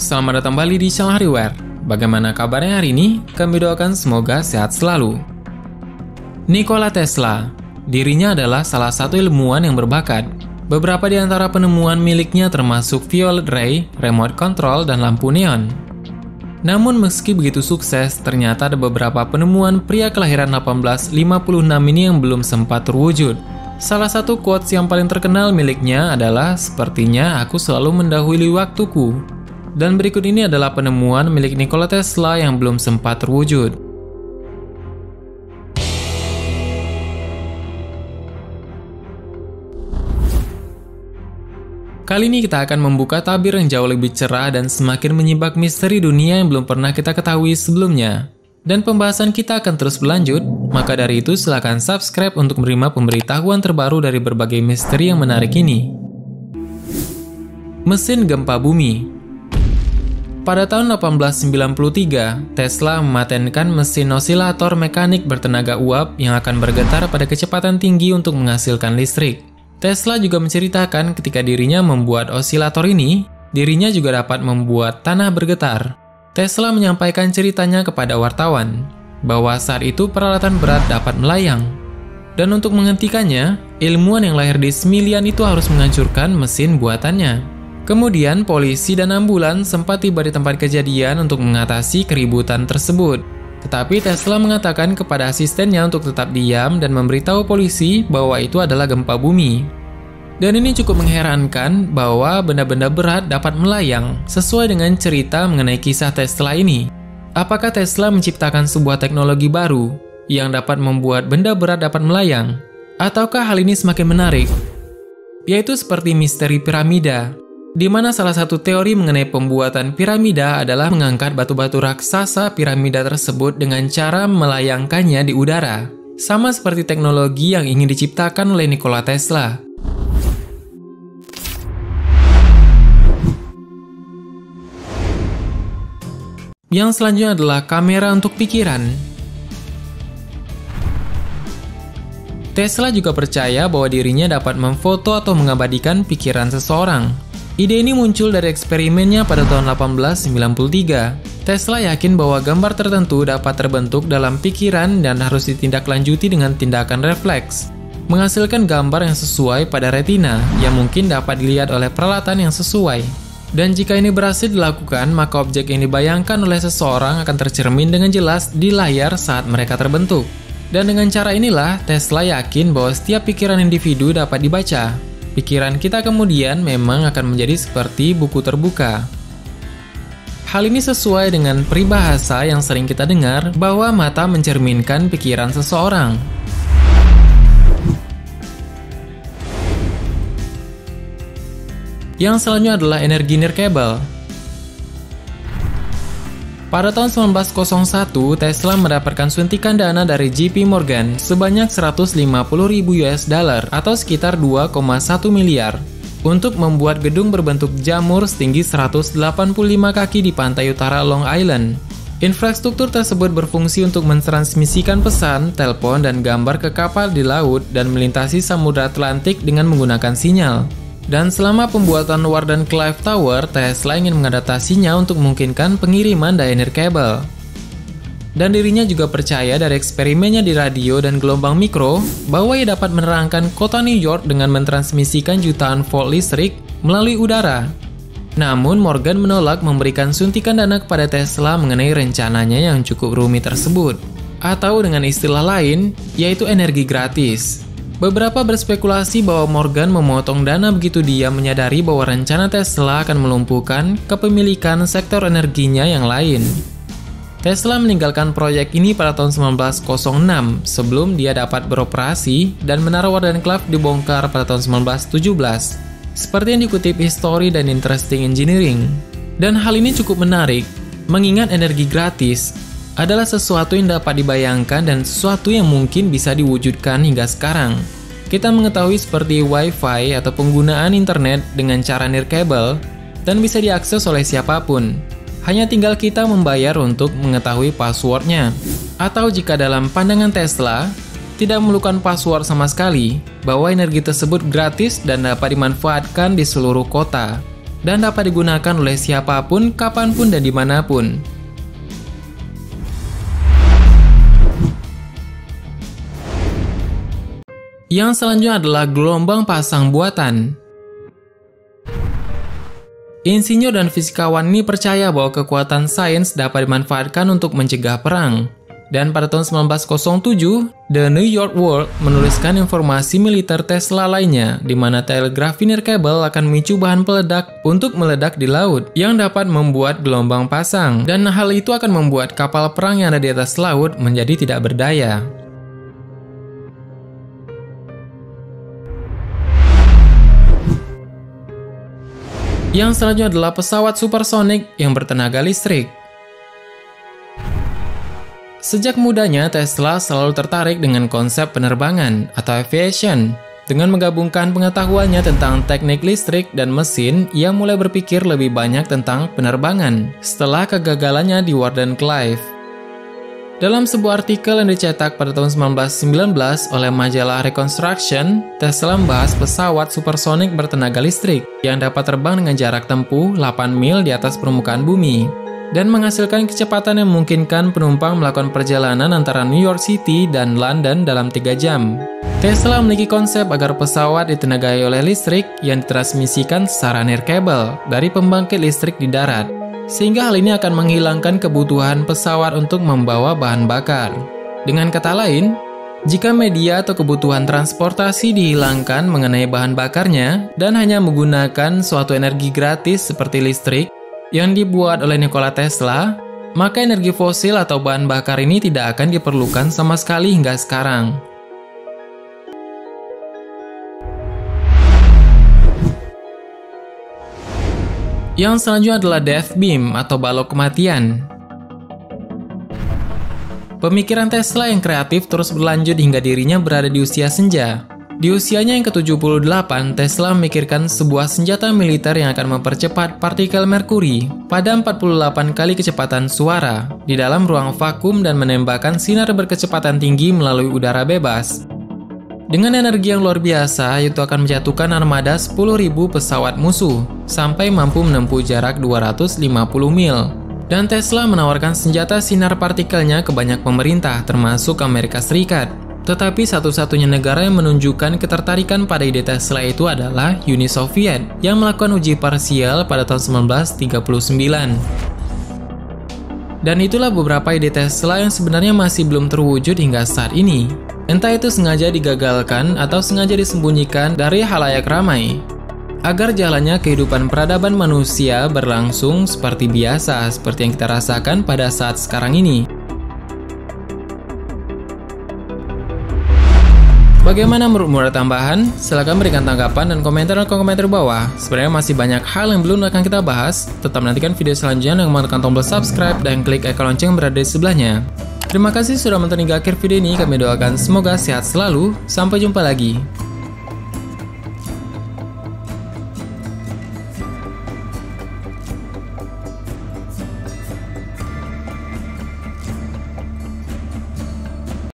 Selamat datang kembali di channel Hariware. Bagaimana kabarnya hari ini? Kami doakan semoga sehat selalu. Nikola Tesla. Dirinya adalah salah satu ilmuwan yang berbakat. Beberapa di antara penemuan miliknya termasuk Violet Ray, Remote Control, dan Lampu Neon. Namun meski begitu sukses, ternyata ada beberapa penemuan pria kelahiran 1856 ini yang belum sempat terwujud. Salah satu quotes yang paling terkenal miliknya adalah, "Sepertinya aku selalu mendahului waktuku." Dan berikut ini adalah penemuan milik Nikola Tesla yang belum sempat terwujud. Kali ini kita akan membuka tabir yang jauh lebih cerah dan semakin menyibak misteri dunia yang belum pernah kita ketahui sebelumnya. Dan pembahasan kita akan terus berlanjut, maka dari itu silahkan subscribe untuk menerima pemberitahuan terbaru dari berbagai misteri yang menarik ini. Mesin Gempa Bumi. Pada tahun 1893, Tesla mematenkan mesin osilator mekanik bertenaga uap yang akan bergetar pada kecepatan tinggi untuk menghasilkan listrik. Tesla juga menceritakan ketika dirinya membuat osilator ini, dirinya juga dapat membuat tanah bergetar. Tesla menyampaikan ceritanya kepada wartawan, bahwa saat itu peralatan berat dapat melayang. Dan untuk menghentikannya, ilmuwan yang lahir di Smiljan itu harus menghancurkan mesin buatannya. Kemudian, polisi dan ambulan sempat tiba di tempat kejadian untuk mengatasi keributan tersebut. Tetapi Tesla mengatakan kepada asistennya untuk tetap diam dan memberitahu polisi bahwa itu adalah gempa bumi. Dan ini cukup mengherankan bahwa benda-benda berat dapat melayang sesuai dengan cerita mengenai kisah Tesla ini. Apakah Tesla menciptakan sebuah teknologi baru yang dapat membuat benda berat dapat melayang? Ataukah hal ini semakin menarik? Yaitu seperti misteri piramida, di mana salah satu teori mengenai pembuatan piramida adalah mengangkat batu-batu raksasa piramida tersebut dengan cara melayangkannya di udara. Sama seperti teknologi yang ingin diciptakan oleh Nikola Tesla. Yang selanjutnya adalah kamera untuk pikiran. Tesla juga percaya bahwa dirinya dapat memfoto atau mengabadikan pikiran seseorang. Ide ini muncul dari eksperimennya pada tahun 1893. Tesla yakin bahwa gambar tertentu dapat terbentuk dalam pikiran dan harus ditindaklanjuti dengan tindakan refleks, menghasilkan gambar yang sesuai pada retina yang mungkin dapat dilihat oleh peralatan yang sesuai. Dan jika ini berhasil dilakukan, maka objek yang dibayangkan oleh seseorang akan tercermin dengan jelas di layar saat mereka terbentuk. Dan dengan cara inilah, Tesla yakin bahwa setiap pikiran individu dapat dibaca. Pikiran kita kemudian memang akan menjadi seperti buku terbuka. Hal ini sesuai dengan peribahasa yang sering kita dengar bahwa mata mencerminkan pikiran seseorang. Yang selanjutnya adalah energi nirkabel. Pada tahun 1901, Tesla mendapatkan suntikan dana dari JP Morgan sebanyak 150.000 US dollar atau sekitar 2,1 miliar untuk membuat gedung berbentuk jamur setinggi 185 kaki di pantai utara Long Island. Infrastruktur tersebut berfungsi untuk mentransmisikan pesan, telepon, dan gambar ke kapal di laut dan melintasi Samudra Atlantik dengan menggunakan sinyal. Dan selama pembuatan Wardenclyffe Tower, Tesla ingin mengadaptasinya untuk memungkinkan pengiriman daya nirkabel. Dan dirinya juga percaya dari eksperimennya di radio dan gelombang mikro, bahwa ia dapat menerangkan kota New York dengan mentransmisikan jutaan volt listrik melalui udara. Namun, Morgan menolak memberikan suntikan dana kepada Tesla mengenai rencananya yang cukup rumit tersebut. Atau dengan istilah lain, yaitu energi gratis. Beberapa berspekulasi bahwa Morgan memotong dana begitu dia menyadari bahwa rencana Tesla akan melumpuhkan kepemilikan sektor energinya yang lain. Tesla meninggalkan proyek ini pada tahun 1906 sebelum dia dapat beroperasi dan menara Wardenclyffe dibongkar pada tahun 1917, seperti yang dikutip History dan Interesting Engineering. Dan hal ini cukup menarik, mengingat energi gratis adalah sesuatu yang dapat dibayangkan dan sesuatu yang mungkin bisa diwujudkan hingga sekarang. Kita mengetahui seperti Wi-Fi atau penggunaan internet dengan cara nirkabel dan bisa diakses oleh siapapun. Hanya tinggal kita membayar untuk mengetahui passwordnya. Atau jika dalam pandangan Tesla, tidak memerlukan password sama sekali, bahwa energi tersebut gratis dan dapat dimanfaatkan di seluruh kota. dan dapat digunakan oleh siapapun, kapanpun, dan dimanapun. Yang selanjutnya adalah gelombang pasang buatan. Insinyur dan fisikawan ini percaya bahwa kekuatan sains dapat dimanfaatkan untuk mencegah perang. Dan pada tahun 1907, The New York World menuliskan informasi militer Tesla lainnya, di mana telegraf linear kabel akan memicu bahan peledak untuk meledak di laut, yang dapat membuat gelombang pasang. Dan hal itu akan membuat kapal perang yang ada di atas laut menjadi tidak berdaya. Yang selanjutnya adalah pesawat supersonik yang bertenaga listrik. Sejak mudanya, Tesla selalu tertarik dengan konsep penerbangan atau aviation. Dengan menggabungkan pengetahuannya tentang teknik listrik dan mesin, ia mulai berpikir lebih banyak tentang penerbangan setelah kegagalannya di Wardenclyffe. Dalam sebuah artikel yang dicetak pada tahun 1919 oleh majalah Reconstruction, Tesla membahas pesawat supersonik bertenaga listrik yang dapat terbang dengan jarak tempuh 8 mil di atas permukaan bumi dan menghasilkan kecepatan yang memungkinkan penumpang melakukan perjalanan antara New York City dan London dalam 3 jam. Tesla memiliki konsep agar pesawat ditenagai oleh listrik yang ditransmisikan secara near cable dari pembangkit listrik di darat, sehingga hal ini akan menghilangkan kebutuhan pesawat untuk membawa bahan bakar. Dengan kata lain, jika media atau kebutuhan transportasi dihilangkan mengenai bahan bakarnya dan hanya menggunakan suatu energi gratis seperti listrik yang dibuat oleh Nikola Tesla, maka energi fosil atau bahan bakar ini tidak akan diperlukan sama sekali hingga sekarang. Yang selanjutnya adalah Death Beam atau balok kematian. Pemikiran Tesla yang kreatif terus berlanjut hingga dirinya berada di usia senja. Di usianya yang ke-78, Tesla memikirkan sebuah senjata militer yang akan mempercepat partikel merkuri pada 48 kali kecepatan suara di dalam ruang vakum dan menembakkan sinar berkecepatan tinggi melalui udara bebas. Dengan energi yang luar biasa, itu akan menjatuhkan armada 10.000 pesawat musuh, sampai mampu menempuh jarak 250 mil. Dan Tesla menawarkan senjata sinar partikelnya ke banyak pemerintah, termasuk Amerika Serikat. Tetapi satu-satunya negara yang menunjukkan ketertarikan pada ide Tesla itu adalah Uni Soviet, yang melakukan uji parsial pada tahun 1939. Dan itulah beberapa ide Tesla yang sebenarnya masih belum terwujud hingga saat ini. Entah itu sengaja digagalkan atau sengaja disembunyikan dari halayak ramai, agar jalannya kehidupan peradaban manusia berlangsung seperti biasa, seperti yang kita rasakan pada saat sekarang ini. Bagaimana menurutmu, ada tambahan? Silahkan berikan tanggapan dan komentar di kolom komentar bawah. Sebenarnya masih banyak hal yang belum akan kita bahas. Tetap nantikan video selanjutnya dengan menekan tombol subscribe dan klik ikon lonceng yang berada di sebelahnya. Terima kasih sudah menonton hingga akhir video ini. Kami doakan semoga sehat selalu. Sampai jumpa lagi.